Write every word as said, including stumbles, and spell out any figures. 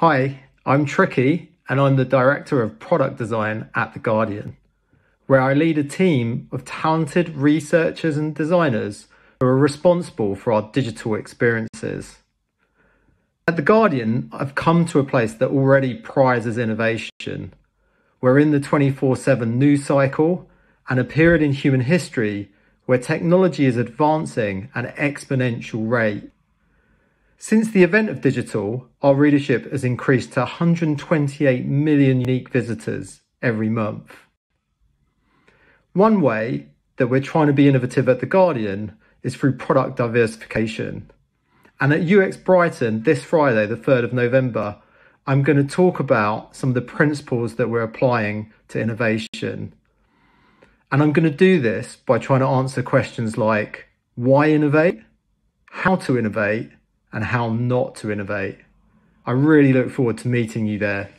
Hi, I'm Tricky and I'm the Director of Product Design at The Guardian, where I lead a team of talented researchers and designers who are responsible for our digital experiences. At The Guardian, I've come to a place that already prizes innovation. We're in the twenty-four seven news cycle and a period in human history where technology is advancing at an exponential rate. Since the advent of digital, our readership has increased to one hundred twenty-eight million unique visitors every month. One way that we're trying to be innovative at The Guardian is through product diversification. And at U X Brighton this Friday, the third of November, I'm going to talk about some of the principles that we're applying to innovation. And I'm going to do this by trying to answer questions like why innovate, how to innovate, and how not to innovate. I really look forward to meeting you there.